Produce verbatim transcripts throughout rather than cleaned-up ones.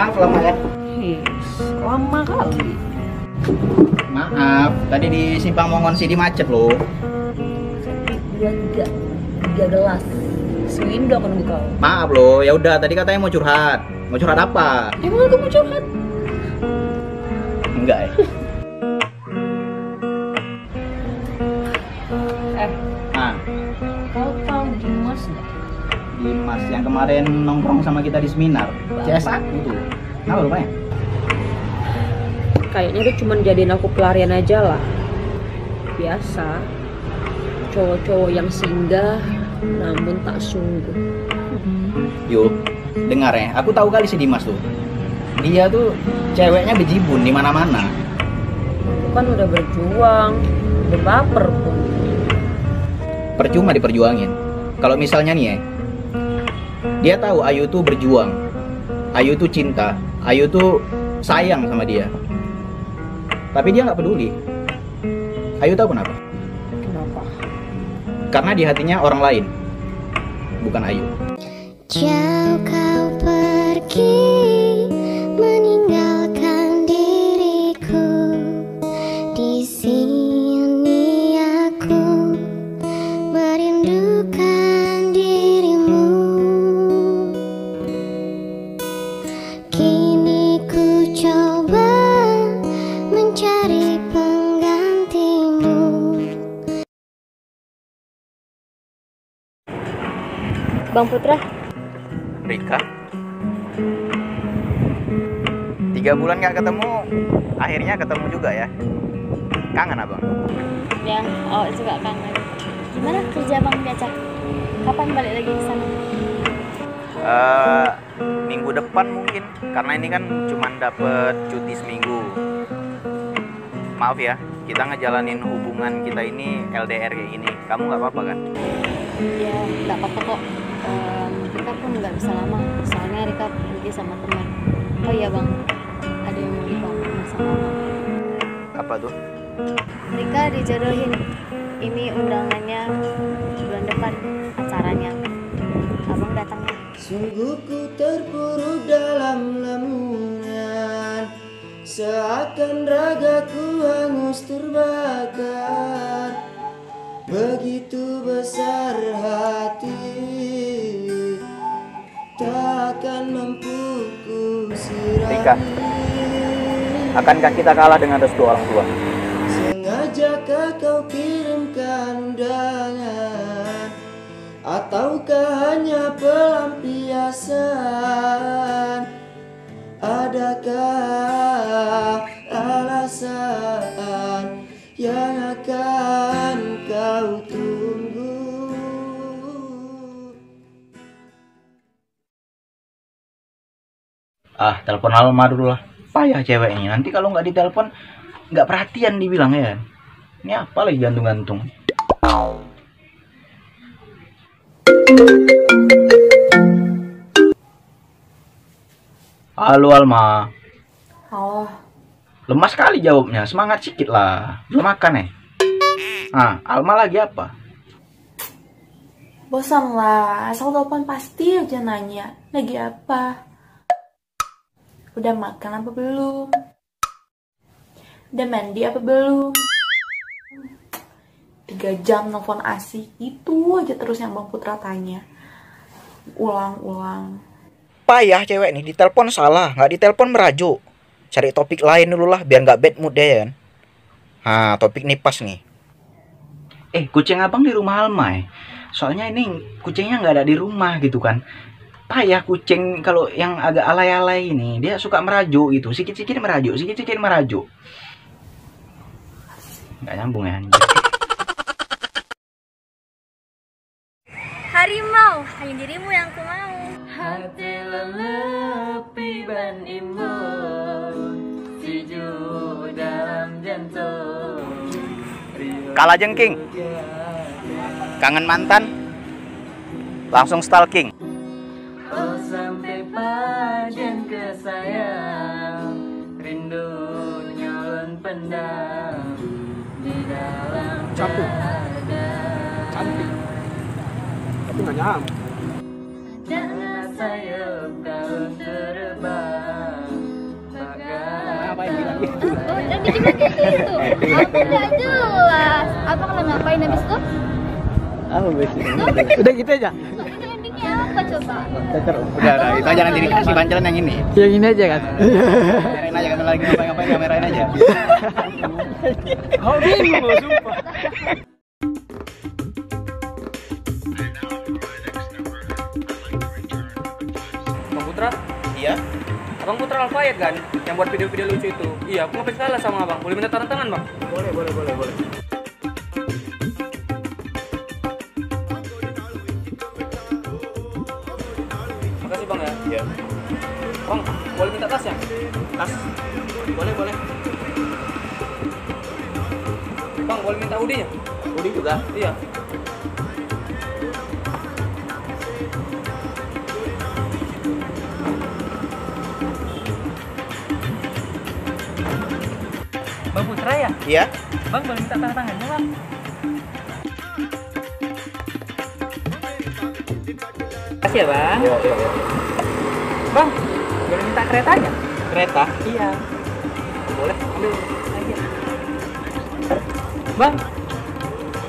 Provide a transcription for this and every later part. Maaf lama ya. Hih, lama kali. Maaf, tadi di Simpang Mongon City macet loh. Tiga belas Seminggu aku nunggu kau. Maaf loh, ya udah tadi katanya mau curhat. Mau curhat apa? Emang aku mau curhat? Enggak ya. eh, nah. Kau tahu Dimas nggak? Dimas yang kemarin nongkrong sama kita di seminar. C S aku tuh. Kenapa rupanya? Kayaknya itu cuma jadiin aku pelarian aja lah. Biasa. Cowok-cowok yang singgah namun tak sungguh. Yuk, dengar ya. Aku tahu kali si Dimas tuh. Dia tuh ceweknya bejibun di mana-mana. Kan udah berjuang, udah baper pun. Percuma diperjuangin. Kalau misalnya nih ya, dia tahu Ayu tuh berjuang, Ayu tuh cinta, Ayu tuh sayang sama dia. Tapi dia nggak peduli. Ayu tahu kenapa? Kenapa? Karena di hatinya orang lain, bukan Ayu. Jauh kau pergi, meninggalkan diriku. Di sini aku merindukan dirimu. Kini ku coba mencari penggantimu. Bang Putra. Rika, tiga bulan nggak ketemu, akhirnya ketemu juga ya. Kangen abang? Ya, oh juga kangen. Gimana kerja bang Caca? Kapan balik lagi ke sana? Uh, minggu depan mungkin, karena ini kan cuma dapet cuti seminggu. Maaf ya, kita ngejalanin hubungan kita ini L D R kayak gini. Kamu nggak apa-apa kan? Ya, nggak apa-apa kok. Um, kita pun nggak bisa lama, soalnya Rika pergi sama teman. Oh iya bang, ada yang mau dibawa sama bang. Apa tuh? Rika dijodohin. Ini undangannya bulan depan acaranya. Abang datangnya. Sungguh ku terpuruk dalam lamunan, seakan ragaku hangus terbakar. Begitu besar hati, takkan mampu ku sirami. Rika, akankah kita kalah dengan restu orang tua? Sengajakah kau kirimkan undangan, ataukah hanya pelampiasan? Adakah alasan yang akan kau tunggu? Ah, telepon Alma dulu lah. Payah ceweknya. Nanti kalau nggak ditelepon, nggak perhatian dibilang ya. Ini apa lagi gantung-gantung? Halo Alma. Halo. Lemas sekali jawabnya. Semangat sedikit lah. Belum makan ya? Ah, Alma lagi apa? Bosan lah. Asal telepon pasti aja nanya. Lagi apa? Udah makan apa belum? Udah mandi apa belum? Tiga jam nelfon asik. Itu aja terus yang Bang Putra tanya. Ulang-ulang. Payah cewek nih. Ditelepon salah. Nggak ditelepon merajuk. Cari topik lain dulu lah, biar nggak bad mood deh ya kan. Nah, topik nih pas nih. Eh, kucing abang di rumah Alma ya? Soalnya ini kucingnya nggak ada di rumah gitu kan. Payah kucing kalau yang agak alay-alay ini. Dia suka merajuk gitu, sikit-sikit merajuk, sikit-sikit merajuk. Nggak nyambung ya anjir. Harimau, hanya dirimu yang ku mau. Hati lelepi ban imun, siju dalam jantung. Kalah jengking, kangen mantan, langsung stalking. Oh sampai pajan kesayang, rindu nyolon pendam di dalam dada. Cantik, tapi nggak nyam. Jangan sayup daun terbang. Juga kayak gitu. Aku nggak jelas. Apa kalian ngapain habis itu? Apa besok? Udah gitu aja. Endingnya apa coba? Udah, udah. Itu aja nanti dikasih bancalan yang ini. Yang ini aja kan? Kamerain aja kan lagi ngapain-ngapain kamerain aja. Kau bingung loh, sumpah. Bang Putra? Iya. Abang Putra Alfayyed kan? Yang buat video-video lucu itu. Iya, aku ngapain salah sama abang. Boleh minta tanda tangan, bang? Boleh, boleh, boleh, boleh. Makasih bang ya? Iya. Bang, boleh minta tas ya? Tas? Boleh, boleh. Bang, boleh minta hoodie-nya? Hoodie juga? Iya. Bang Putra ya? Iya. Bang, boleh minta tanda tangannya, bang? Terima kasih ya, bang. Iya, iya, iya. Bang, boleh minta keretanya? Kereta? Iya. Boleh, ambil aja. Bang,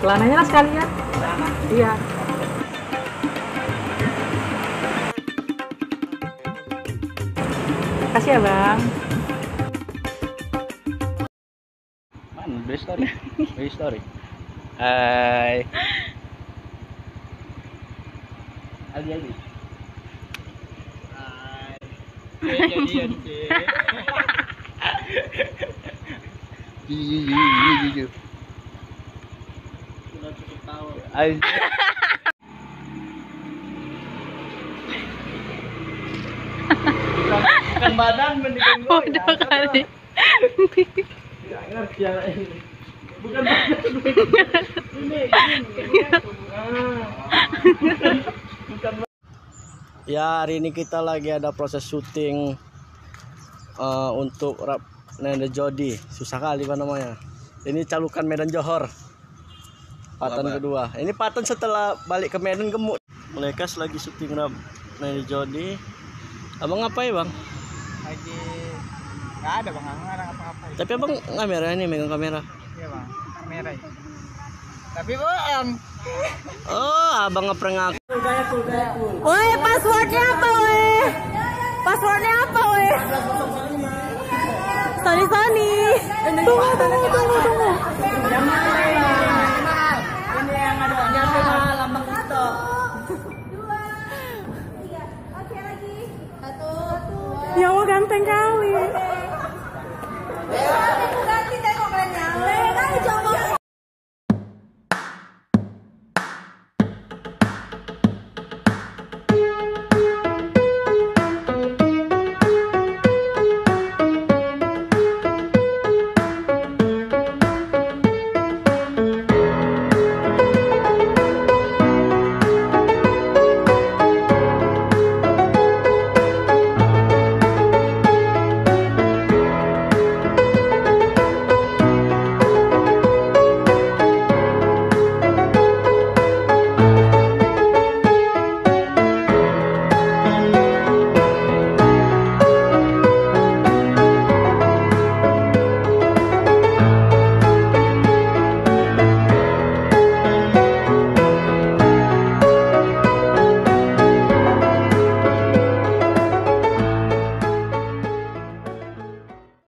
celananya lah sekalian. Celana? Iya. Terima kasih ya, bang. Best story, best story. Hai, Aldi Aldi. Hai, jadian sih. Jiji jiji jiji. Sudah cukup tahu. Bukan badan mendingan gue. Bodoh kali. Bukan ya, hari ini kita lagi ada proses syuting uh, untuk rap Nanda Jodi. Susah kali namanya. Ini Calukan Medan Johor. Patan Lama. Kedua. Ini Patan setelah balik ke Medan gemuk. Mereka lagi syuting rap Nanda Jodi. Abang ngapain, bang? Lagi nggak ada bang, nggak ada apa-apa. Tapi abang kamera ini megang kamera. Iya bang, kamera. Itu. Tapi bohong. Oh, abang ngeprank aku. Woi, passwordnya apa woi? Passwordnya apa woi? Sorry Sony. Tunggu, tunggu, tunggu, tunggu. Ini yang ada nyampe malah lambang itu. Dua, tiga. Oke lagi. Satu, dua. Ya Allah, ganteng kau.